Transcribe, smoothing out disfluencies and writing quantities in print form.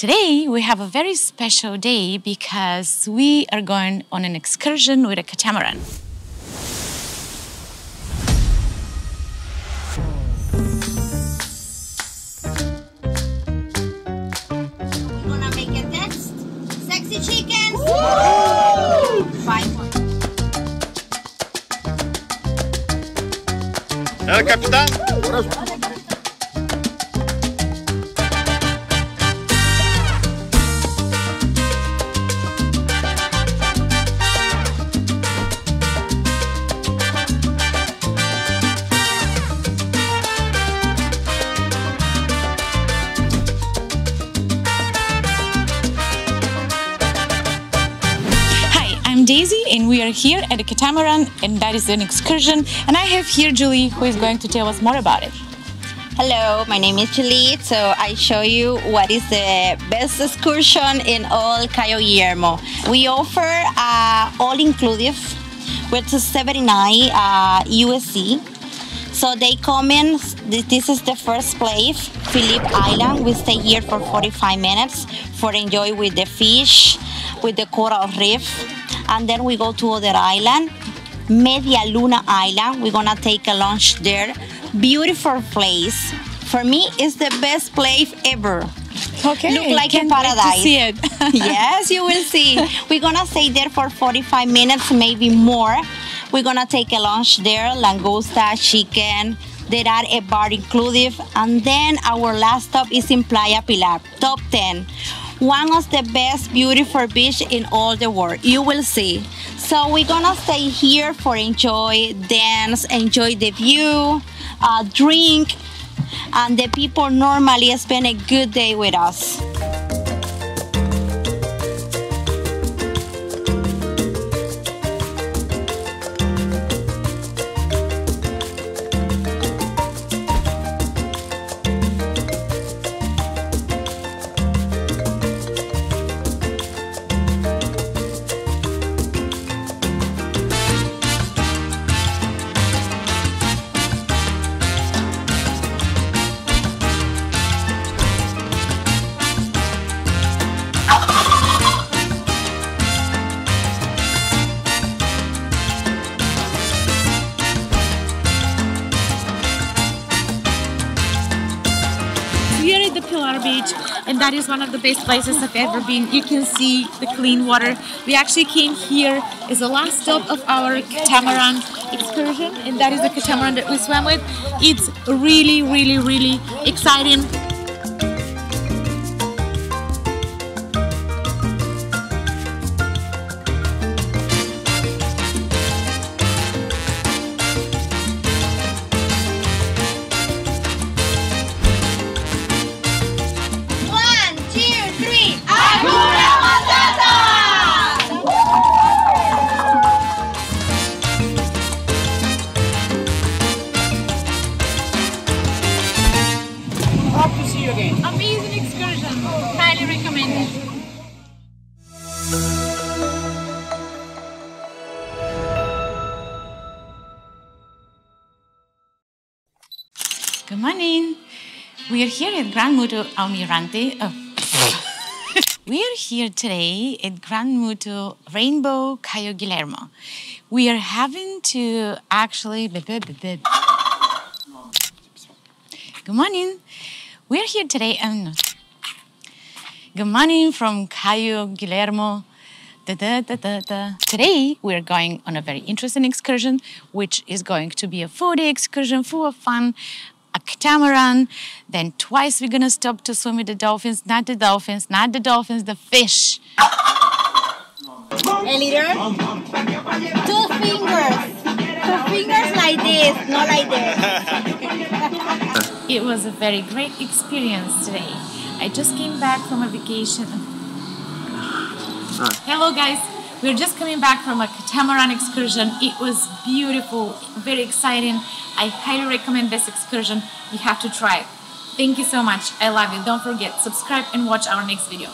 Today, we have a very special day because we are going on an excursion with a catamaran. You wanna make a test? Sexy chickens! Woo! Buy one. Hello, Captain. Daisy, and we are here at the catamaran, and that is an excursion. And I have here Julie, who is going to tell us more about it. Hello, my name is Julie. So I show you what is the best excursion in all Cayo Guillermo. We offer all-inclusive with $79 USD. So they come in. This is the first place, Philip Island. We stay here for 45 minutes for enjoy with the fish, with the coral reef. And then we go to other island, Media Luna Island. We're gonna take a lunch there. Beautiful place. For me, it's the best place ever. Okay. Look like a paradise. See it. Yes, you will see. We're gonna stay there for 45 minutes, maybe more. We're gonna take a lunch there, langosta, chicken. There are a bar inclusive. And then our last stop is in Playa Pilar, top 10. One of the best beautiful beach in all the world, you will see. So we're gonna stay here for enjoy, dance, enjoy the view, drink, and the people normally spend a good day with us. Pilar Beach, and that is one of the best places I've ever been. You can see the clean water. We actually came here as the last stop of our catamaran excursion, and that is the catamaran that we swam with. It's really, really, really exciting. Amazing excursion, highly recommended. Good morning. We are here at Gran Muthu Almirante. We are here today at Gran Muthu Rainbow Cayo Guillermo. We are having to actually. Good morning. We're here today and good morning from Cayo Guillermo. Today we're going on a very interesting excursion, which is going to be a full-day excursion full of fun, a catamaran. Then twice we're gonna stop to swim with the dolphins, the fish. Elidor, two fingers like this, not like this. It was a very great experience today. I just came back from a vacation. Hello guys, we're just coming back from a catamaran excursion. It was beautiful, very exciting. I highly recommend this excursion. You have to try it. Thank you so much. I love you. Don't forget, subscribe and watch our next video.